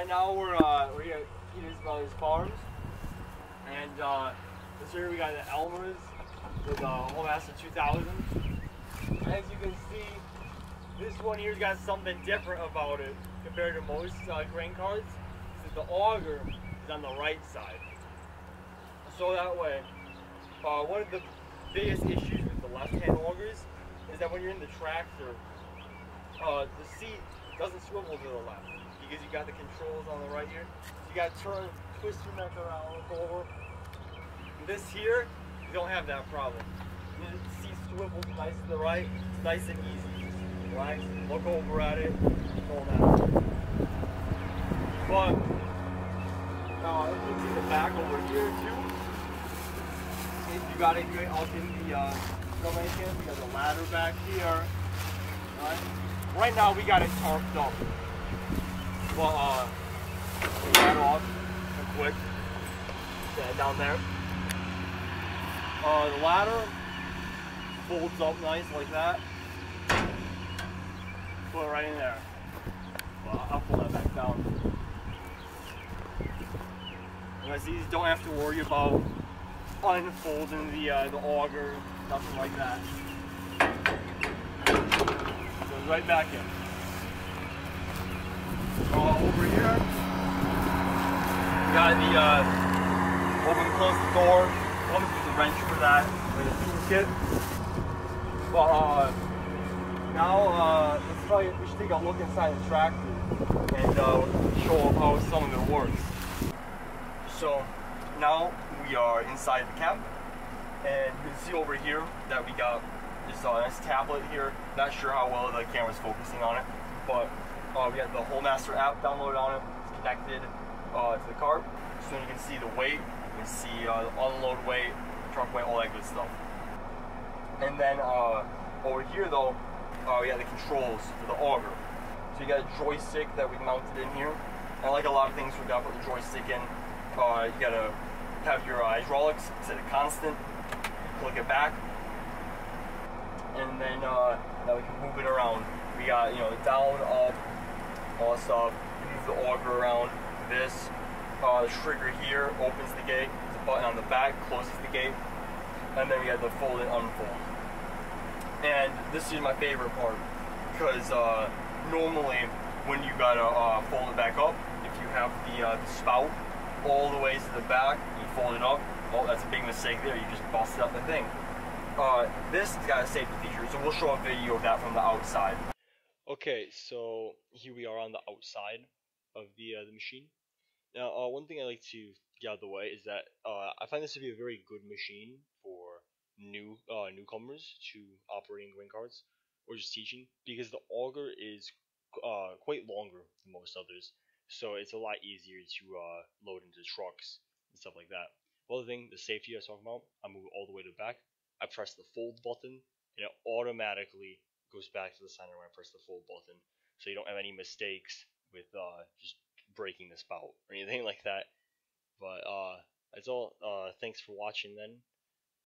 right now we're here at Peter's Brothers Farms, and this year we got the Elmer's with Whole Master 2000. As you can see, this one here's got something different about it compared to most grain carts. Is that the auger is on the right side. So that way, one of the biggest issues with the left-hand augers is that when you're in the tractor, the seat doesn't swivel to the left because you got the controls on the right here. So you got to turn, twist your neck around, look over. This here, you don't have that problem. The seat swivels nice to the right. It's nice and easy. Just relax, look over at it, pull that. But now you can see the back over here too. If you got it out in the Dominicans, we got the ladder back here. Right? Right now we got it tarped up. But take that off real quick. Set it down there. The ladder folds up nice like that. Put it right in there. Well, I'll pull that back down. You guys, these don't have to worry about unfolding the auger, nothing like that. Goes right back in. Over here, got the open and close the door. Comes with a wrench for that, with a toolkit. But now we should take a look inside the tractor and show them how some of it works. So now we are inside the cab, and you can see over here that we got this nice tablet here. Not sure how well the camera's focusing on it, but we got the Whole Master app downloaded on it. It's connected to the cart, so you can see the weight, you can see the unload weight, truck weight, all that good stuff. And then over here though, we got the controls for the auger. So you got a joystick that we mounted in here, and like a lot of things we got to put the joystick in. You got to have your hydraulics set a constant, click it back, and then now we can move it around. We got, you know, down, up, all that stuff. Move the auger around. This trigger here opens the gate. There's a button on the back, closes the gate, and then we got the fold and unfold. And this is my favorite part, because normally when you gotta fold it back up, if you have the spout all the way to the back, you fold it up. Oh, that's a big mistake there. You just busted up the thing. This has got a safety feature, so we'll show a video of that from the outside. Okay, so here we are on the outside of the machine. Now, one thing I like to get out of the way is that I find this to be a very good machine for newcomers to operating grain carts or just teaching, because the auger is quite longer than most others. So it's a lot easier to load into trucks and stuff like that. Well, the thing, the safety I was talking about, I move it all the way to the back. I press the fold button, and it automatically goes back to the center when I press the fold button. So you don't have any mistakes with just breaking the spout or anything like that. But that's all. Thanks for watching then.